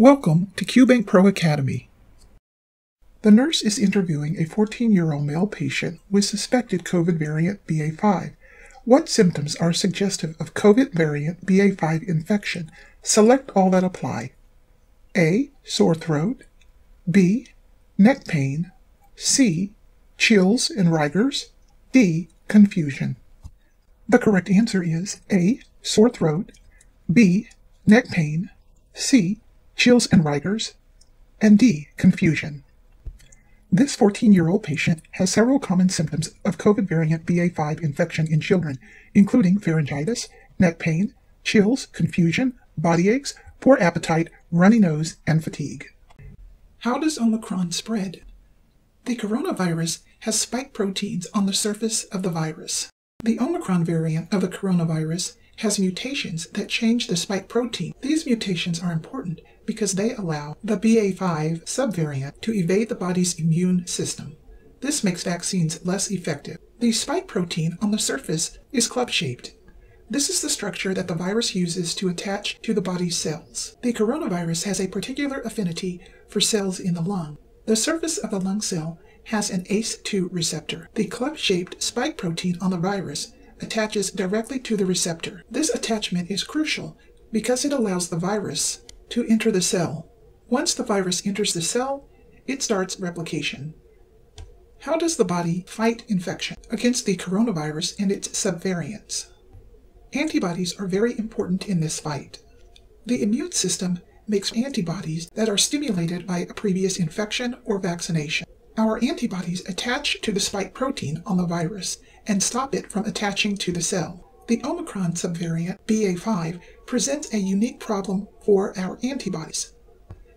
Welcome to QBank Pro Academy. The nurse is interviewing a 14-year-old male patient with suspected COVID variant BA.5. What symptoms are suggestive of COVID variant BA.5 infection? Select all that apply. A. Sore throat. B. Neck pain. C. Chills and rigors. D. Confusion. The correct answer is A. Sore throat. B. Neck pain. C. Chills and rigors. And D. Confusion. This 14-year-old patient has several common symptoms of COVID variant BA.5 infection in children, including pharyngitis, neck pain, chills, confusion, body aches, poor appetite, runny nose, and fatigue. How does Omicron spread? The coronavirus has spike proteins on the surface of the virus. The Omicron variant of the coronavirus has mutations that change the spike protein. These mutations are important because they allow the BA.5 subvariant to evade the body's immune system. This makes vaccines less effective. The spike protein on the surface is club-shaped. This is the structure that the virus uses to attach to the body's cells. The coronavirus has a particular affinity for cells in the lung. The surface of the lung cell has an ACE2 receptor. The club-shaped spike protein on the virus attaches directly to the receptor. This attachment is crucial because it allows the virus to enter the cell. Once the virus enters the cell, it starts replication. How does the body fight infection against the coronavirus and its subvariants? Antibodies are very important in this fight. The immune system makes antibodies that are stimulated by a previous infection or vaccination. Our antibodies attach to the spike protein on the virus and stop it from attaching to the cell. The Omicron subvariant BA.5 presents a unique problem for our antibodies.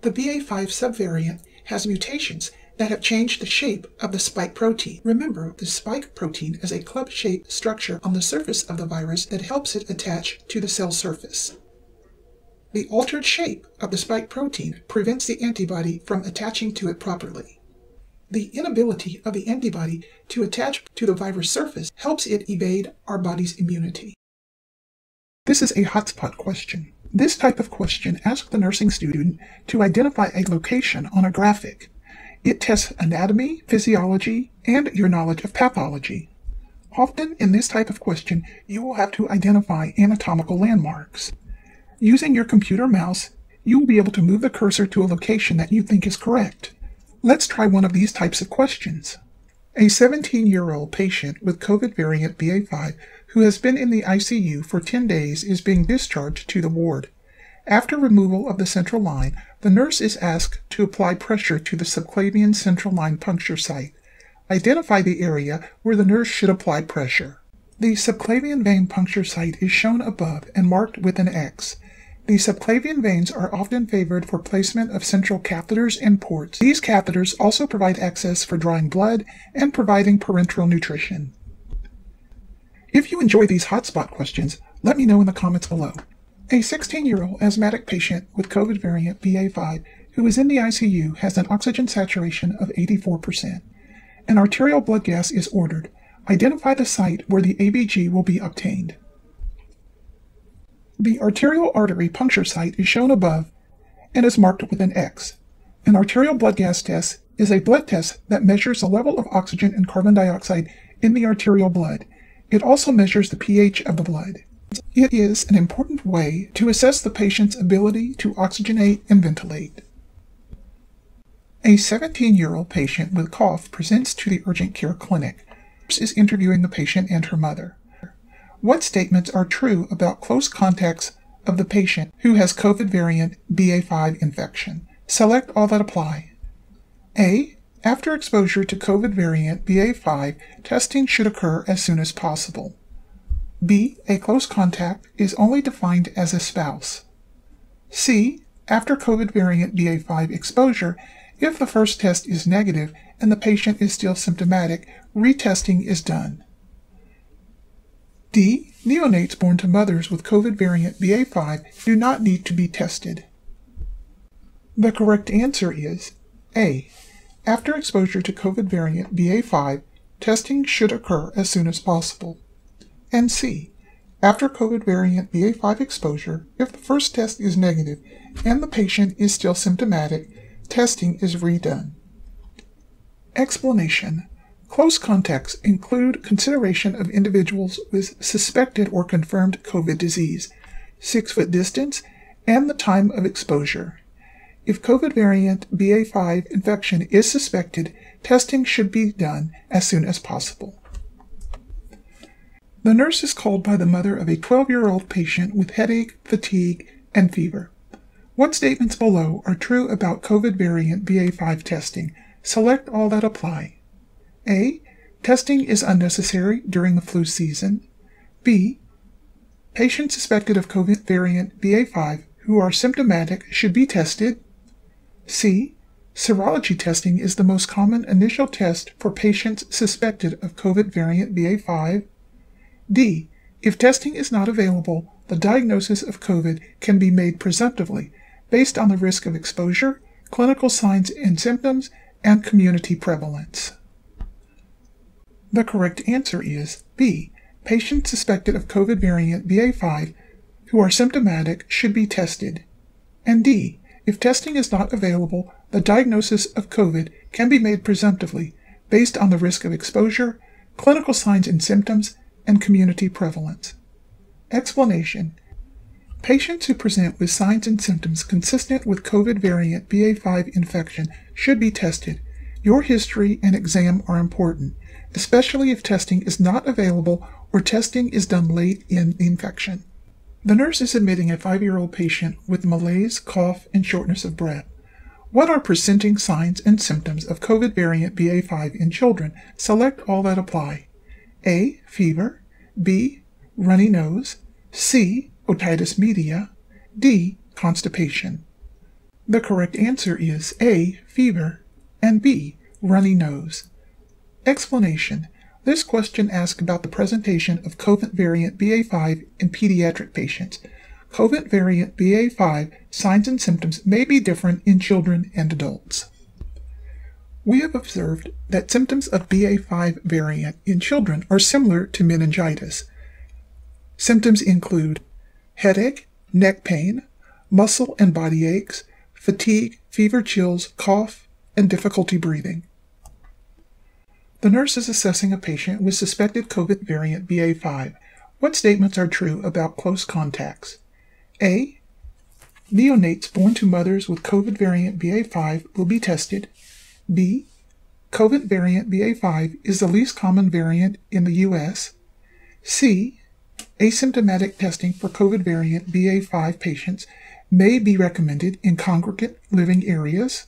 The BA.5 subvariant has mutations that have changed the shape of the spike protein. Remember, the spike protein is a club-shaped structure on the surface of the virus that helps it attach to the cell surface. The altered shape of the spike protein prevents the antibody from attaching to it properly. The inability of the antibody to attach to the virus surface helps it evade our body's immunity. This is a hotspot question. This type of question asks the nursing student to identify a location on a graphic. It tests anatomy, physiology, and your knowledge of pathology. Often in this type of question, you will have to identify anatomical landmarks. Using your computer mouse, you will be able to move the cursor to a location that you think is correct. Let's try one of these types of questions. A 17-year-old patient with COVID variant BA.5 who has been in the ICU for 10 days is being discharged to the ward. After removal of the central line, the nurse is asked to apply pressure to the subclavian central line puncture site. Identify the area where the nurse should apply pressure. The subclavian vein puncture site is shown above and marked with an X. The subclavian veins are often favored for placement of central catheters and ports. These catheters also provide access for drawing blood and providing parenteral nutrition. If you enjoy these hotspot questions, let me know in the comments below. A 16-year-old asthmatic patient with COVID variant BA.5 who is in the ICU has an oxygen saturation of 84%. An arterial blood gas is ordered. Identify the site where the ABG will be obtained. The arterial artery puncture site is shown above and is marked with an X. An arterial blood gas test is a blood test that measures the level of oxygen and carbon dioxide in the arterial blood. It also measures the pH of the blood. It is an important way to assess the patient's ability to oxygenate and ventilate. A 17-year-old patient with cough presents to the urgent care clinic. The nurse is interviewing the patient and her mother. What statements are true about close contacts of the patient who has COVID variant BA.5 infection? Select all that apply. A. After exposure to COVID variant BA.5, testing should occur as soon as possible. B. A close contact is only defined as a spouse. C. After COVID variant BA.5 exposure, if the first test is negative and the patient is still symptomatic, retesting is done. D. Neonates born to mothers with COVID variant BA.5 do not need to be tested. The correct answer is A. After exposure to COVID variant BA.5, testing should occur as soon as possible. And C. After COVID variant BA.5 exposure, if the first test is negative and the patient is still symptomatic, testing is redone. Explanation. Close contacts include consideration of individuals with suspected or confirmed COVID disease, 6-foot distance, and the time of exposure. If COVID variant BA.5 infection is suspected, testing should be done as soon as possible. The nurse is called by the mother of a 12-year-old patient with headache, fatigue, and fever. What statements below are true about COVID variant BA.5 testing? Select all that apply. A. Testing is unnecessary during the flu season. B. Patients suspected of COVID variant BA.5 who are symptomatic should be tested. C. Serology testing is the most common initial test for patients suspected of COVID variant BA.5. D. If testing is not available, the diagnosis of COVID can be made presumptively based on the risk of exposure, clinical signs and symptoms, and community prevalence. The correct answer is B. Patients suspected of COVID variant BA.5 who are symptomatic should be tested. And D. If testing is not available, the diagnosis of COVID can be made presumptively based on the risk of exposure, clinical signs and symptoms, and community prevalence. Explanation. Patients who present with signs and symptoms consistent with COVID variant BA.5 infection should be tested. Your history and exam are important, especially if testing is not available or testing is done late in the infection. The nurse is admitting a 5-year-old patient with malaise, cough, and shortness of breath. What are presenting signs and symptoms of COVID variant BA.5 in children? Select all that apply. A. Fever. B. Runny nose. C. Otitis media. D. Constipation. The correct answer is A. Fever and B. Runny nose. Explanation. This question asks about the presentation of COVID variant BA.5 in pediatric patients. COVID variant BA.5 signs and symptoms may be different in children and adults. We have observed that symptoms of BA.5 variant in children are similar to meningitis. Symptoms include headache, neck pain, muscle and body aches, fatigue, fever, chills, cough, and difficulty breathing. The nurse is assessing a patient with suspected COVID variant BA.5. What statements are true about close contacts? A. Neonates born to mothers with COVID variant BA.5 will be tested. B. COVID variant BA.5 is the least common variant in the U.S. C. Asymptomatic testing for COVID variant BA.5 patients may be recommended in congregate living areas.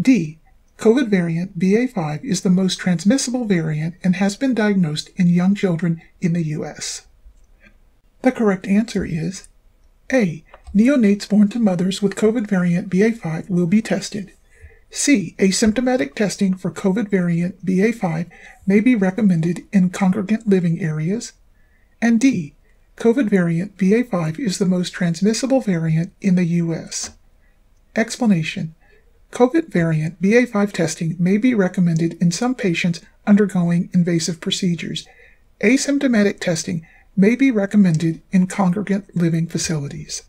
D. COVID variant BA.5 is the most transmissible variant and has been diagnosed in young children in the U.S. The correct answer is A. Neonates born to mothers with COVID variant BA.5 will be tested. C. Asymptomatic testing for COVID variant BA.5 may be recommended in congregate living areas. And D. COVID variant BA.5 is the most transmissible variant in the U.S. Explanation. COVID variant BA.5 testing may be recommended in some patients undergoing invasive procedures. Asymptomatic testing may be recommended in congregate living facilities.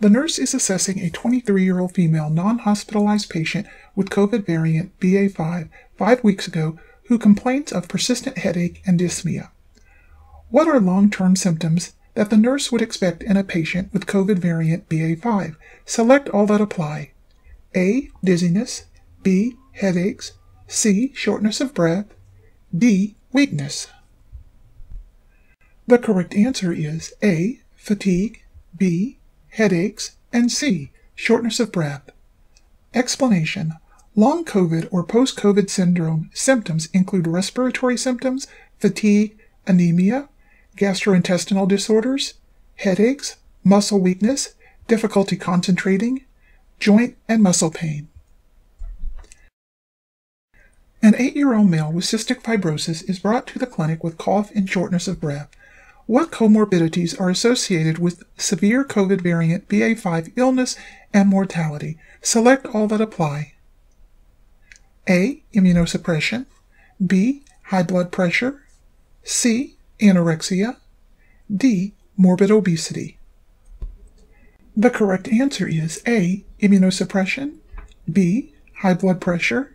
The nurse is assessing a 23-year-old female non-hospitalized patient with COVID variant BA.5 5 weeks ago who complains of persistent headache and dyspnea. What are long-term symptoms that the nurse would expect in a patient with COVID variant BA.5? Select all that apply. A. Dizziness. B. Headaches. C. Shortness of breath. D. Weakness. The correct answer is A. Fatigue. B. Headaches, and C. Shortness of breath. Explanation. Long COVID or post-COVID syndrome symptoms include respiratory symptoms, fatigue, anemia, gastrointestinal disorders, headaches, muscle weakness, difficulty concentrating, joint and muscle pain. An 8-year-old male with cystic fibrosis is brought to the clinic with cough and shortness of breath. What comorbidities are associated with severe COVID variant BA.5 illness and mortality? Select all that apply. A. Immunosuppression. B. High blood pressure. C. anorexia, D, morbid obesity. The correct answer is A, immunosuppression, B, high blood pressure,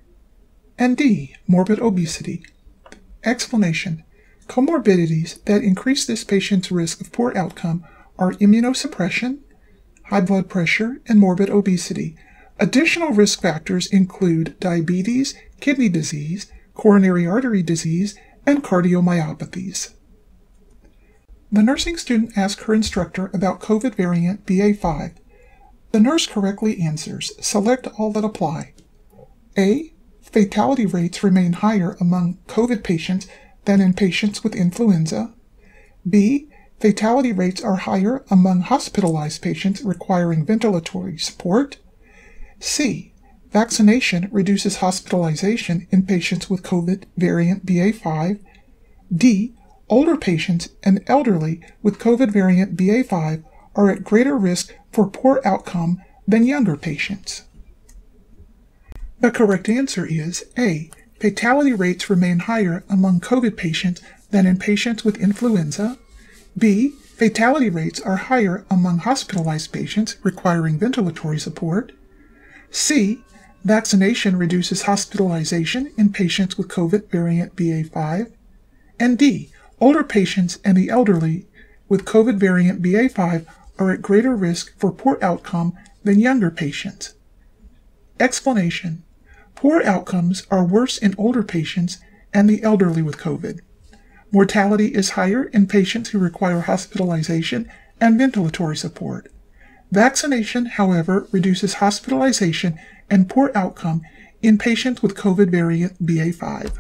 and D, morbid obesity. Explanation. Comorbidities that increase this patient's risk of poor outcome are immunosuppression, high blood pressure, and morbid obesity. Additional risk factors include diabetes, kidney disease, coronary artery disease, and cardiomyopathies. The nursing student asks her instructor about COVID variant BA.5. The nurse correctly answers. Select all that apply. A. Fatality rates remain higher among COVID patients than in patients with influenza. B. Fatality rates are higher among hospitalized patients requiring ventilatory support. C. Vaccination reduces hospitalization in patients with COVID variant BA.5. D. Older patients and elderly with COVID variant BA.5 are at greater risk for poor outcome than younger patients. The correct answer is A. Fatality rates remain higher among COVID patients than in patients with influenza. B. Fatality rates are higher among hospitalized patients requiring ventilatory support. C. Vaccination reduces hospitalization in patients with COVID variant BA.5. And D. Older patients and the elderly with COVID variant BA.5 are at greater risk for poor outcome than younger patients. Explanation. Poor outcomes are worse in older patients and the elderly with COVID. Mortality is higher in patients who require hospitalization and ventilatory support. Vaccination, however, reduces hospitalization and poor outcome in patients with COVID variant BA.5.